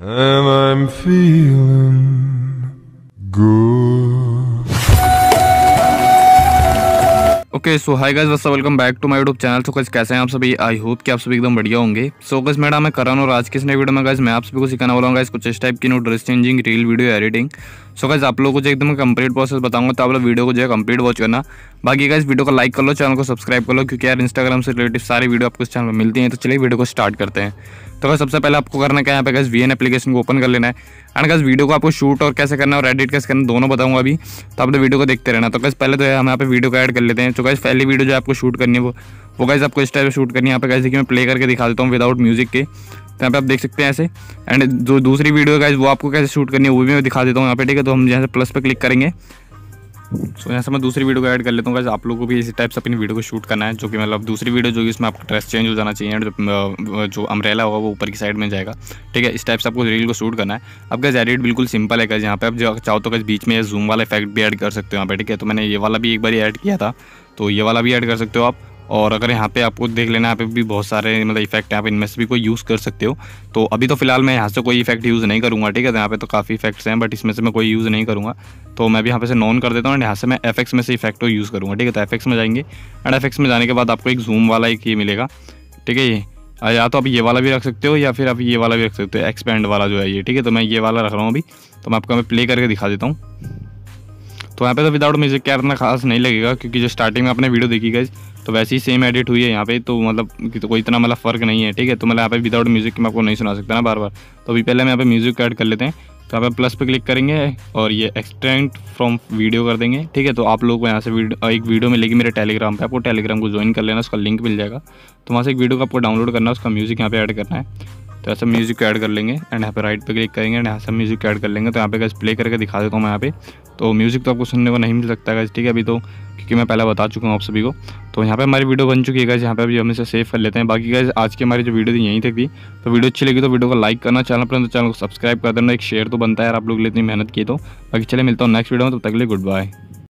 And I'm feeling good. Okay so hi guys, what's up, welcome back to my YouTube channel. So guys कैसे हैं आप सभी? I hope कि आप सभी एकदम बढ़िया होंगे। सो गाइस मेरा नाम है करण और आज के इस नए वीडियो में गाइस मैं आप सभी को सिखाने वाला हूँ गाइस कुछ इस टाइप की no dress changing reel video editing. So guys आप लोगों को जो एकदम कंप्लीट प्रोसेस बताऊंगा, तो आप लोग वीडियो को जो है कंप्लीट वॉच करना। बाकी गाइस वीडियो को लाइक कर लो, चैनल को सब्सक्राइब कर लो, क्योंकि यार इंस्टाग्राम से रिलेटेड सारी वीडियो आपको इस चैनल पर मिलती हैं। तो चलिए वीडियो को स्टार्ट करते हैं। तो गाइस सबसे पहले आपको करना क्या है, यहाँ पे गाइस VN एप्लीकेशन को ओपन कर लेना है। एंड गाइस वीडियो को आपको शूट और कैसे करना है और एडिट कैसे करना दोनों बताऊंगा अभी, तो आप वीडियो को देखते रहना। तो गाइस पहले तो हम यहाँ पे वीडियो को ऐड कर लेते हैं। तो गाइस पहली वीडियो जो आपको शूट करनी है वो गाइस आपको इस टाइप से शूट करनी है। यहाँ पे गाइस देखिए मैं प्ले करके दिखा देता हूँ विदाउट म्यूजिक के। तो यहाँ पे आप देख सकते हैं ऐसे। एंड जो दूसरी वीडियो है गाइस वो आपको कैसे शूट करनी है वो भी मैं दिखा देता हूँ यहाँ पे, ठीक है। तो हम यहाँ से प्लस पे क्लिक करेंगे। सो यहाँ से मैं दूसरी वीडियो को ऐड कर लेता हूँ गाइस। आप लोगों को भी इसी टाइप से अपनी वीडियो को शूट करना है, जो कि मतलब दूसरी वीडियो जो कि इसमें आपका ड्रेस चेंज हो जाना चाहिए एंड जो अम्ब्रेला होगा वो ऊपर की साइड में जाएगा, ठीक है। इस टाइप से आपको रील को शूट करना है। अब गाइस एडिट बिल्कुल सिंपल है गाइस। यहाँ पे आप जो चाहो तो गाइस बीच में जूम वाला इफेक्ट भी ऐड कर सकते हो यहाँ पे, ठीक है। तो मैंने ये वाला भी एक बार ऐड किया था, तो ये वाला भी ऐड कर सकते हो आप। और अगर यहाँ पे आपको देख लेना, यहाँ पे भी बहुत सारे मतलब इफेक्ट हैं, आप इनमें से भी कोई यूज़ कर सकते हो। तो अभी तो फिलहाल मैं यहाँ से कोई इफेक्ट यूज़ नहीं करूँगा, ठीक है। यहाँ पे तो काफ़ी इफेक्ट्स हैं बट इसमें से मैं कोई यूज़ नहीं करूँगा। तो मैं भी यहाँ पे से नॉन कर देता हूँ एंड यहाँ से मैं FX में से इफेक्ट यूज़ करूँगा, ठीक है। तो FX में जाएंगे एंड FX में जाने के बाद आपको एक जूम वाला एक ये मिलेगा, ठीक है। ये या तो आप ये वाला भी रख सकते हो या फिर आप ये वाला भी रख सकते हो, एक्सपेंड वाला जो है ये, ठीक है। तो मैं ये वाला रख रहा हूँ अभी, तो मैं आपको प्ले करके दिखा देता हूँ। तो यहाँ पे तो विदाउट म्यूजिक क्या इतना खास नहीं लगेगा, क्योंकि जो स्टार्टिंग में आपने वीडियो देखी गाइस तो वैसे ही सेम एडिट हुई है यहाँ पे, तो मतलब कोई इतना मतलब फ़र्क नहीं है, ठीक है। तो मतलब यहाँ पे विदाउट म्यूजिक की मैं आपको नहीं सुना सकता ना बार बार। तो अभी पहले हम यहाँ पे म्यूजिक ऐड कर लेते हैं। तो यहाँ पे प्लस पे क्लिक करेंगे और ये एक्सट्रैक्ट फ्रॉम वीडियो कर देंगे, ठीक है। तो आप लोग को यहाँ से एक वीडियो मिलेगी मेरे टेलीग्राम पे, आपको टेलीग्राम को ज्वाइन कर लेना, उसका लिंक मिल जाएगा। तो वहाँ से एक वीडियो को आपको डाउनलोड करना है, उसका म्यूजिक यहाँ पे ऐड करना है। तो ऐसा म्यूजिक ऐड कर लेंगे एंड यहाँ पे राइट पे क्लिक करेंगे एंड यहाँ से म्यूजिक ऐड कर लेंगे। तो यहाँ पे गाइस प्ले करके दिखा देता हूँ मैं यहाँ पे। तो म्यूजिक तो आपको सुनने को नहीं मिल सकता गाइस, ठीक है अभी तो, क्योंकि मैं पहले बता चुका हूँ आप सभी को। तो यहाँ पे हमारी वीडियो बन चुकी है गाइस, यहाँ पे अभी हम इसे सेव कर लेते हैं। बाकी गाइस आज की हमारी जो वीडियो थी यहीं तक थी। तो वीडियो अच्छी लगी तो वीडियो को लाइक करना, चैनल को सब्सक्राइब कर देना, एक शेयर तो बनता है यार आप लोग इतनी मेहनत की। तो बाकी चले मिलता हूँ नेक्स्ट वीडियो में, तब तक के लिए गुड बाय।